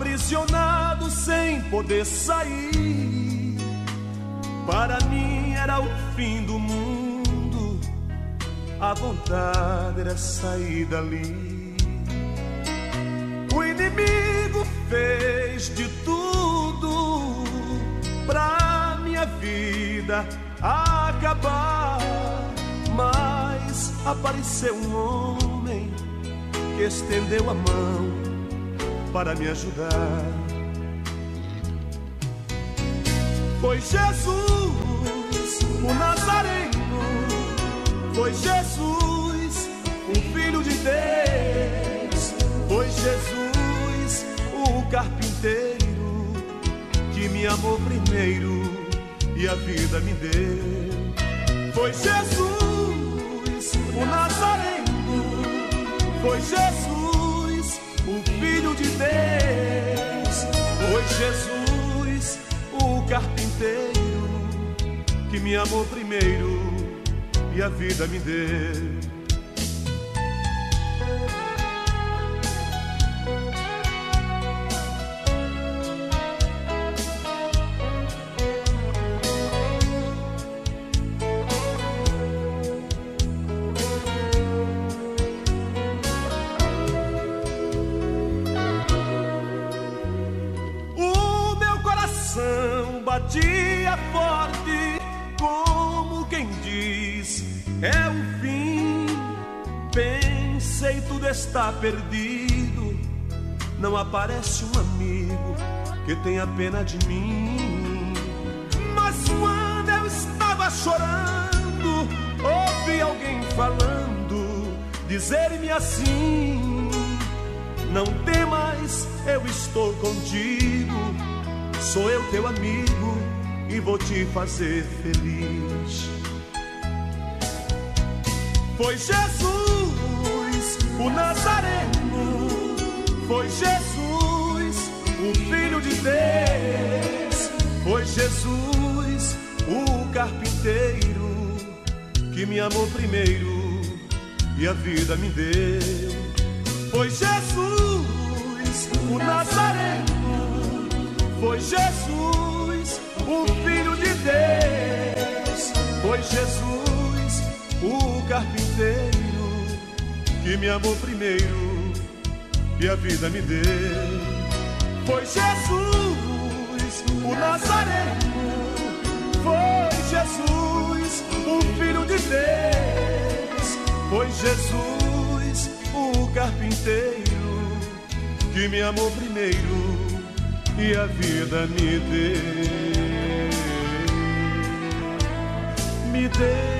aprisionado sem poder sair. Para mim era o fim do mundo, a vontade era sair dali. O inimigo fez de tudo pra minha vida acabar, mas apareceu um homem que estendeu a mão para me ajudar. Foi Jesus, o Nazareno. Foi Jesus, o Filho de Deus. Foi Jesus, o carpinteiro, que me amou primeiro e a vida me deu. Foi Jesus, o Nazareno. Foi Jesus, o Filho de Deus. Foi Jesus, o carpinteiro, que me amou primeiro e a vida me deu. Batia forte, como quem diz, é o fim. Pensei, tudo está perdido. Não aparece um amigo que tenha pena de mim. Mas quando eu estava chorando, ouvi alguém falando, dizer-me assim: não temas, eu estou contigo. Sou eu teu amigo e vou te fazer feliz. Foi Jesus, o Nazareno. Foi Jesus, o Filho de Deus. Foi Jesus, o carpinteiro, que me amou primeiro e a vida me deu. Foi Jesus, o Nazareno. Foi Jesus, o Filho de Deus. Foi Jesus, o carpinteiro, que me amou primeiro e a vida me deu. Foi Jesus, o Nazareno. Foi Jesus, o Filho de Deus. Foi Jesus, o carpinteiro, que me amou primeiro e a vida me deu.